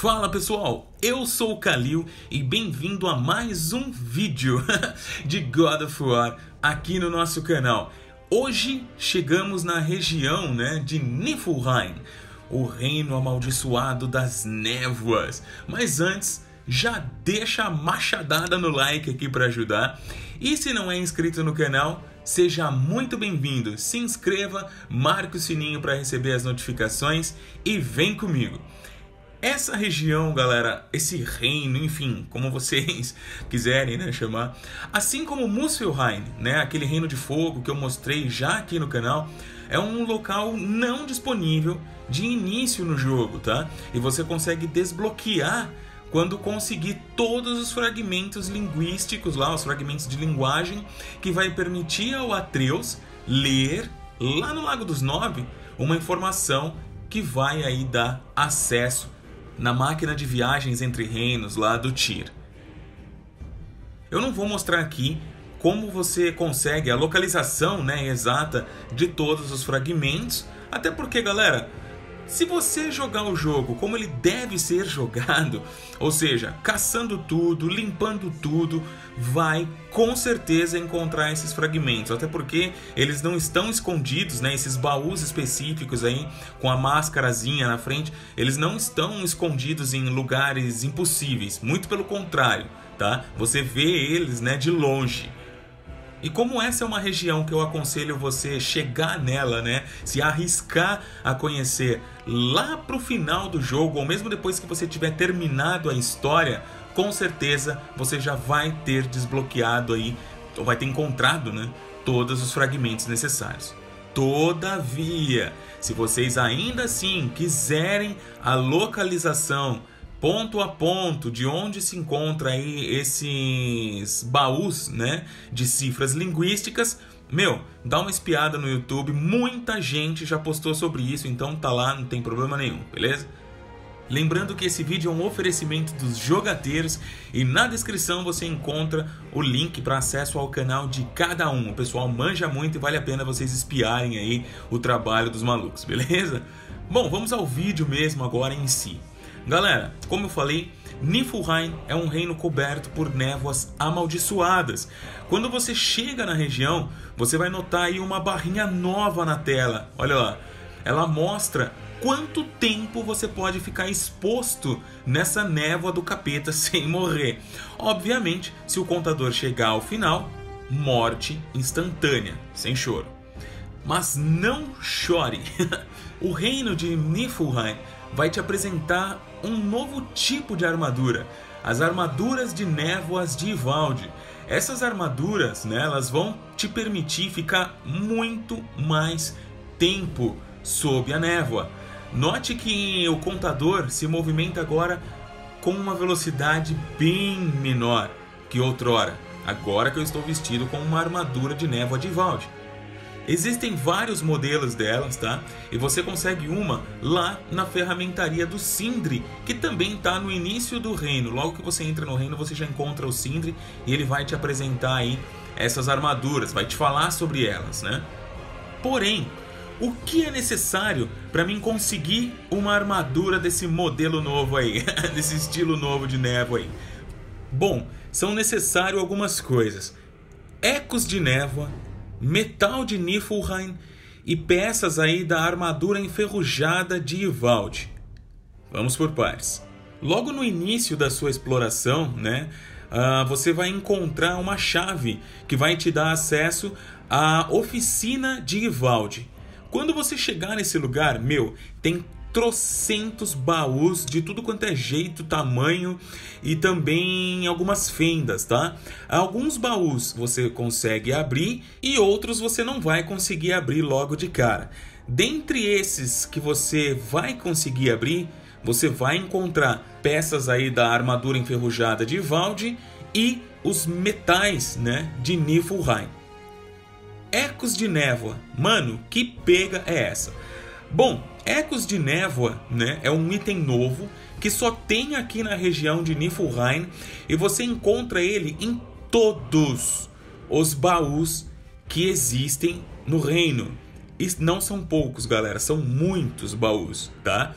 Fala pessoal, eu sou o Kalil e bem-vindo a mais um vídeo de God of War aqui no nosso canal. Hoje chegamos na região de Niflheim, o reino amaldiçoado das névoas. Mas antes, já deixa a machadada no like aqui para ajudar. E se não é inscrito no canal, seja muito bem-vindo. Se inscreva, marque o sininho para receber as notificações e vem comigo. Essa região, galera, esse reino, enfim, como vocês quiserem chamar, assim como Muspelheim, aquele reino de fogo que eu mostrei já aqui no canal, é um local não disponível de início no jogo, tá? E você consegue desbloquear quando conseguir todos os fragmentos linguísticos lá, os fragmentos de linguagem que vai permitir ao Atreus ler lá no Lago dos Nove uma informação que vai aí dar acesso na máquina de viagens entre reinos lá do Tyr. Eu não vou mostrar aqui como você consegue a localização exata de todos os fragmentos, até porque, galera, se você jogar o jogo como ele deve ser jogado, ou seja, caçando tudo, limpando tudo, vai com certeza encontrar esses fragmentos, até porque eles não estão escondidos, esses baús específicos aí com a máscarazinha na frente, eles não estão escondidos em lugares impossíveis, muito pelo contrário, tá? Você vê eles, de longe. E como essa é uma região que eu aconselho você chegar nela, se arriscar a conhecer lá pro final do jogo, ou mesmo depois que você tiver terminado a história, com certeza você já vai ter desbloqueado aí, ou vai ter encontrado, todos os fragmentos necessários. Todavia, se vocês ainda assim quiserem a localização ponto a ponto de onde se encontra aí esses baús, de cifras linguísticas, dá uma espiada no YouTube, muita gente já postou sobre isso, então tá lá, não tem problema nenhum, beleza? Lembrando que esse vídeo é um oferecimento dos jogateiros e na descrição você encontra o link para acesso ao canal de cada um. O pessoal manja muito e vale a pena vocês espiarem aí o trabalho dos malucos, beleza? Bom, vamos ao vídeo mesmo agora em si. Galera, como eu falei, Niflheim é um reino coberto por névoas amaldiçoadas. Quando você chega na região, você vai notar aí uma barrinha nova na tela. Olha lá, ela mostra quanto tempo você pode ficar exposto nessa névoa do capeta sem morrer. Obviamente, se o contador chegar ao final, morte instantânea, sem choro. Mas não chore! O reino de Niflheim vai te apresentar um novo tipo de armadura, as armaduras de névoas de Ivaldi. Essas armaduras, elas vão te permitir ficar muito mais tempo sob a névoa. Note que o contador se movimenta agora com uma velocidade bem menor que outrora, agora que eu estou vestido com uma armadura de névoa de Ivaldi. Existem vários modelos delas, tá? E você consegue uma lá na ferramentaria do Sindri, que também tá no início do reino. Logo que você entra no reino, você já encontra o Sindri e ele vai te apresentar aí essas armaduras, vai te falar sobre elas, Porém, o que é necessário para mim conseguir uma armadura desse modelo novo aí, desse estilo novo de névoa aí? Bom, são necessárias algumas coisas. Ecos de névoa, metal de Niflheim e peças aí da armadura enferrujada de Ivaldi. Vamos por partes. Logo no início da sua exploração, você vai encontrar uma chave que vai te dar acesso à oficina de Ivaldi. Quando você chegar nesse lugar, tem trocentos baús de tudo quanto é jeito, tamanho e também algumas fendas, tá? Alguns baús você consegue abrir e outros você não vai conseguir abrir logo de cara. Dentre esses que você vai conseguir abrir, você vai encontrar peças aí da armadura enferrujada de Ivaldi e os metais, de Niflheim. Ecos de névoa. Mano, que pega é essa? Bom, ecos de névoa, é um item novo que só tem aqui na região de Niflheim e você encontra ele em todos os baús que existem no reino. E não são poucos, galera, são muitos baús, tá?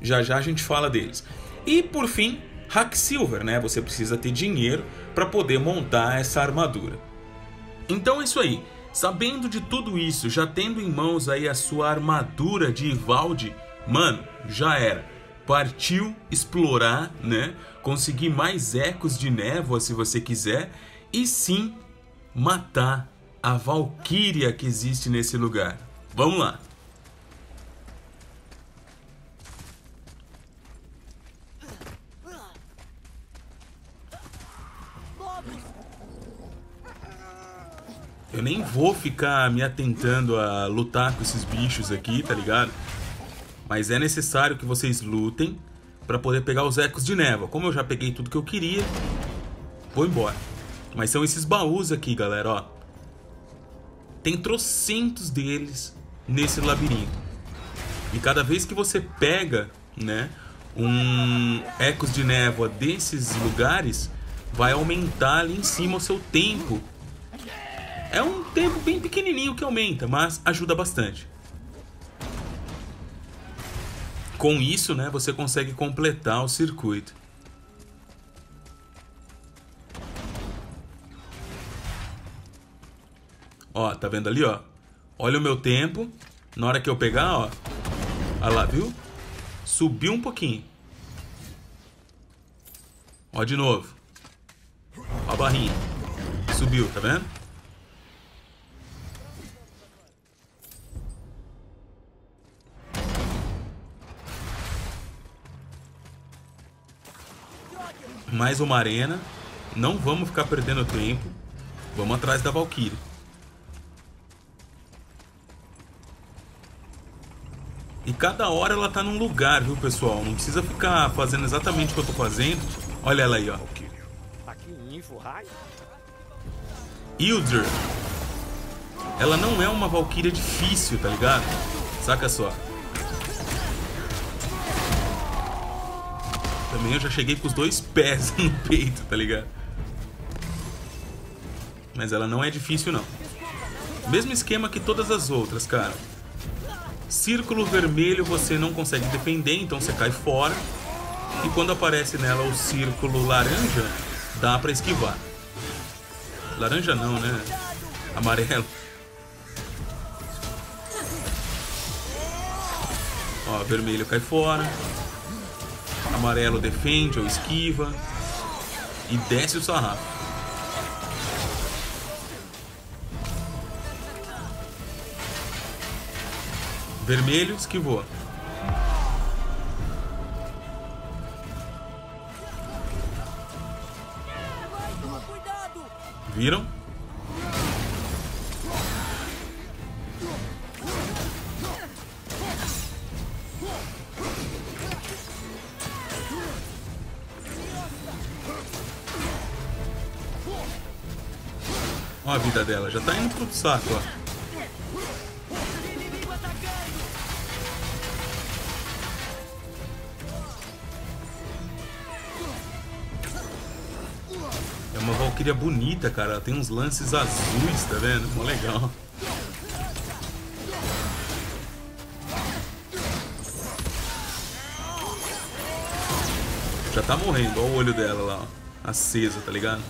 Já já a gente fala deles. E por fim, Hacksilver, né? Você precisa ter dinheiro para poder montar essa armadura. Então é isso aí. Sabendo de tudo isso, já tendo em mãos aí a sua armadura de Ivaldi, mano, já era. Partiu explorar, né? Conseguir mais ecos de névoa se você quiser. E sim, matar a valquíria que existe nesse lugar. Vamos lá. Eu nem vou ficar me atentando a lutar com esses bichos aqui, tá ligado? Mas é necessário que vocês lutem pra poder pegar os ecos de névoa. Como eu já peguei tudo que eu queria, vou embora. Mas são esses baús aqui, galera, ó. Tem trocentos deles nesse labirinto. E cada vez que você pega, né, ecos de névoa desses lugares, vai aumentar ali em cima o seu tempo. É um tempo bem pequenininho que aumenta, mas ajuda bastante. Com isso, né, você consegue completar o circuito. Ó, tá vendo ali, ó? Olha o meu tempo. Na hora que eu pegar, ó. Olha lá, viu? Subiu um pouquinho. Ó, de novo. Ó a barrinha. Subiu, tá vendo? Mais uma arena. Não vamos ficar perdendo tempo. Vamos atrás da valquíria. E cada hora ela tá num lugar, viu, pessoal? Não precisa ficar fazendo exatamente o que eu tô fazendo. Olha ela aí, ó. Hildr. Ela não é uma valquíria difícil, tá ligado? Saca só. Também eu já cheguei com os dois pés no peito, tá ligado? Mas ela não é difícil, não. Mesmo esquema que todas as outras, cara. Círculo vermelho você não consegue defender, então você cai fora. E quando aparece nela o círculo laranja, dá pra esquivar. Laranja não, né? Amarelo. Ó, vermelho cai fora. Amarelo defende ou esquiva. E desce o sarrafo. Vermelho esquivou. Viram? Olha a vida dela, já tá indo pro saco, ó. É uma valquíria bonita, cara. Ela tem uns lances azuis, tá vendo? Mó legal. Já tá morrendo, ó o olho dela lá, ó. Acesa, tá ligado?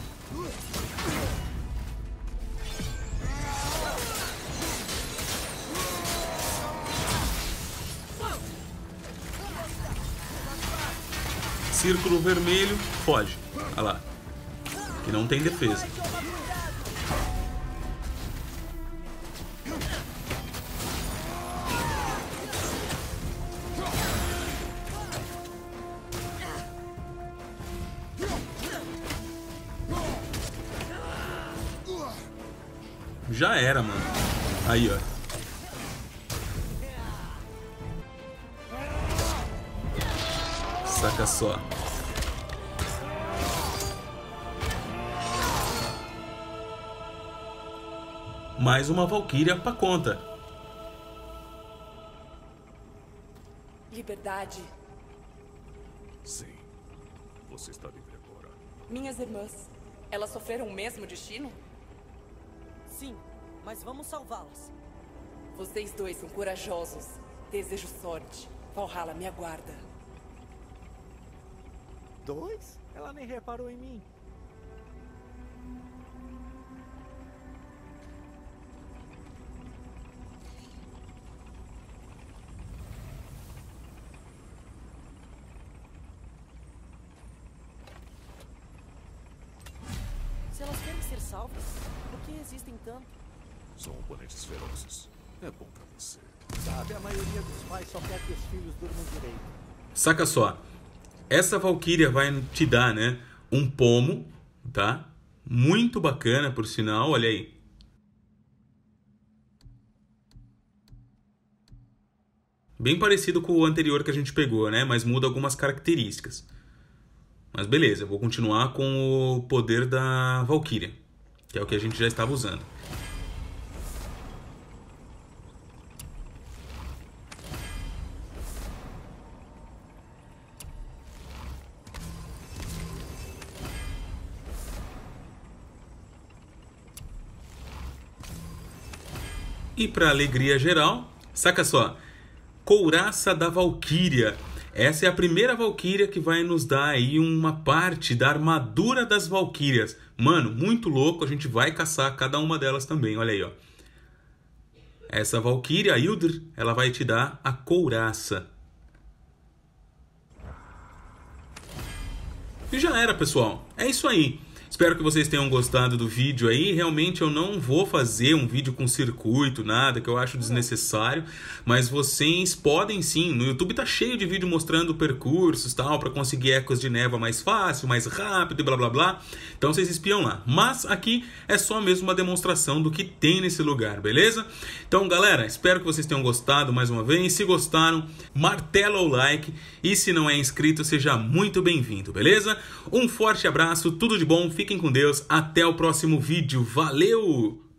Círculo vermelho, foge. Olha lá. Que não tem defesa. Já era, mano. Aí, ó. Saca só. Mais uma valquíria pra conta. Liberdade. Sim. Você está livre agora. Minhas irmãs, elas sofreram o mesmo destino? Sim, mas vamos salvá-las. Vocês dois são corajosos. Desejo sorte. Valhalla me aguarda. Dois? Ela nem reparou em mim. Se elas querem ser salvas, por que existem tanto? São oponentes ferozes. É bom pra você. Sabe, a maioria dos pais só quer que os filhos durmam direito. Saca só. Essa valquíria vai te dar, né, um pomo, tá? Muito bacana, por sinal. Olha aí. Bem parecido com o anterior que a gente pegou, né? Mas muda algumas características. Mas beleza, eu vou continuar com o poder da valquíria, que é o que a gente já estava usando. E para alegria geral, saca só, couraça da valquíria. Essa é a primeira valquíria que vai nos dar aí uma parte da armadura das valquírias. Mano, muito louco, a gente vai caçar cada uma delas também, olha aí, ó. Essa valquíria, a Hildr, ela vai te dar a couraça. E já era, pessoal, é isso aí. Espero que vocês tenham gostado do vídeo aí. Realmente eu não vou fazer um vídeo com circuito, nada, que eu acho desnecessário. Mas vocês podem sim. No YouTube tá cheio de vídeo mostrando percursos, tal, para conseguir ecos de névoa mais fácil, mais rápido e blá blá blá. Então vocês espiam lá. Mas aqui é só mesmo uma demonstração do que tem nesse lugar, beleza? Então, galera, espero que vocês tenham gostado mais uma vez. Se gostaram, martela o like. E se não é inscrito, seja muito bem-vindo, beleza? Um forte abraço, tudo de bom. Fiquem com Deus, até o próximo vídeo, valeu!